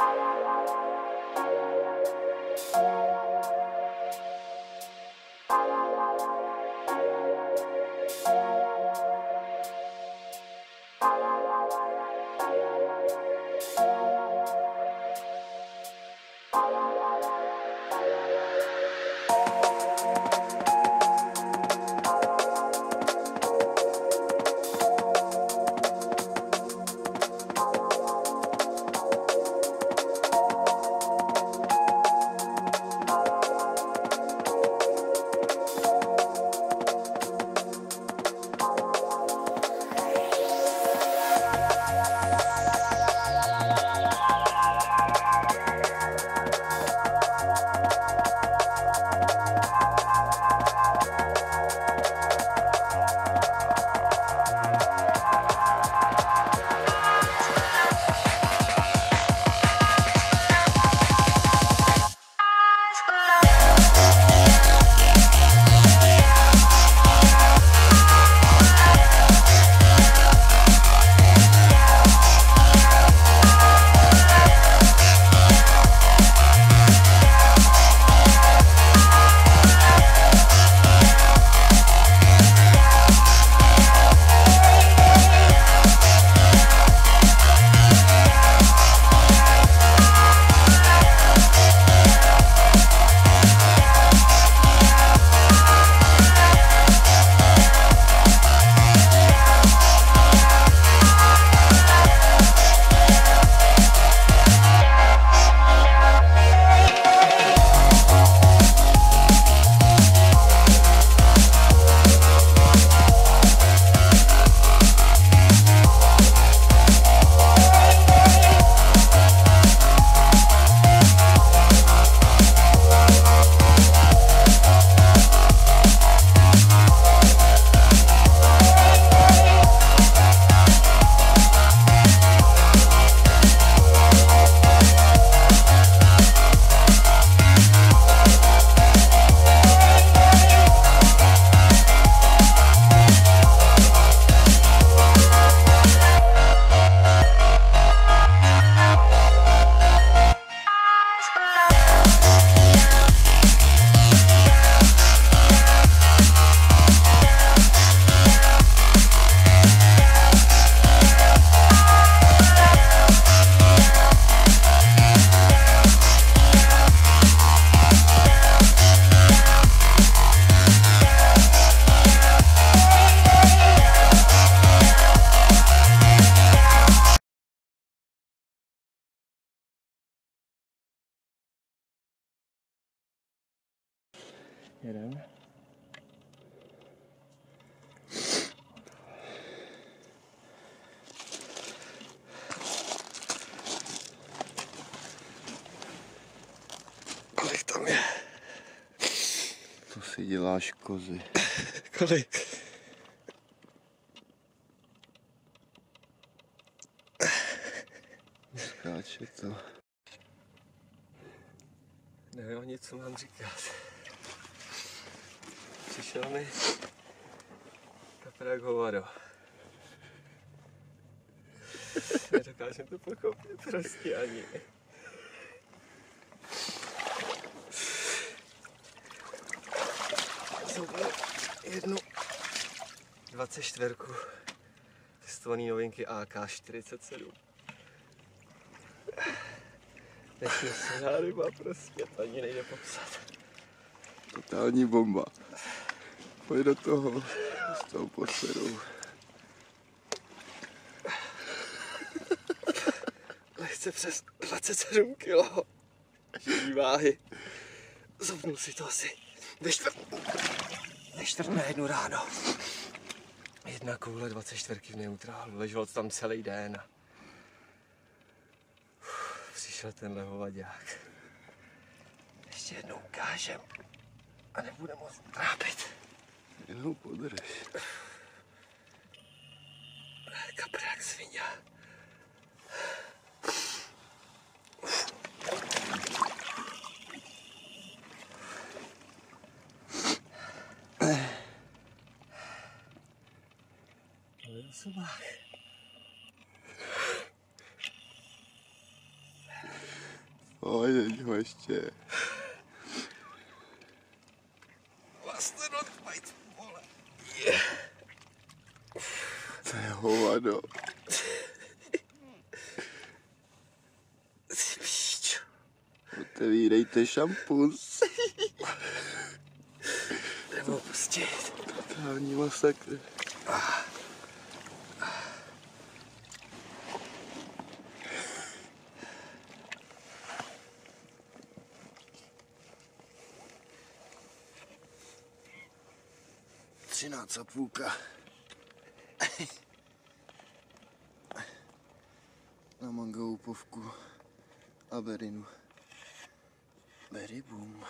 You know? Kolik tam je? To si děláš kozy. Kolik? Skáče to. Nevím ani, co mám říkat. Přišel mi kaprák hovado. Nedokážem to pochopit prostě ani. Zobral jednu 24 testovaný novinky AK47. Nechci se ryba prostě, to ani nejde popsat. Totální bomba. Pojď do toho, s tou podperou. Lehce přes 27 kg živý váhy. Zobnul si to asi ve čtvrt na jednu ráno. Jedna koule 24 v neutrálu, ležel tam celý den a přišel tenhle hovaďák. Ještě jednou ukážem a nebude moc trápit. Jenom podrž. Kaprák svině. Byl jsem. Ой, вообще. Ладно. Отвирайте шампунь. Треба опустить. Там не массакры. Тринадцать пука. Mam go upówku Aberinu. Berry boom.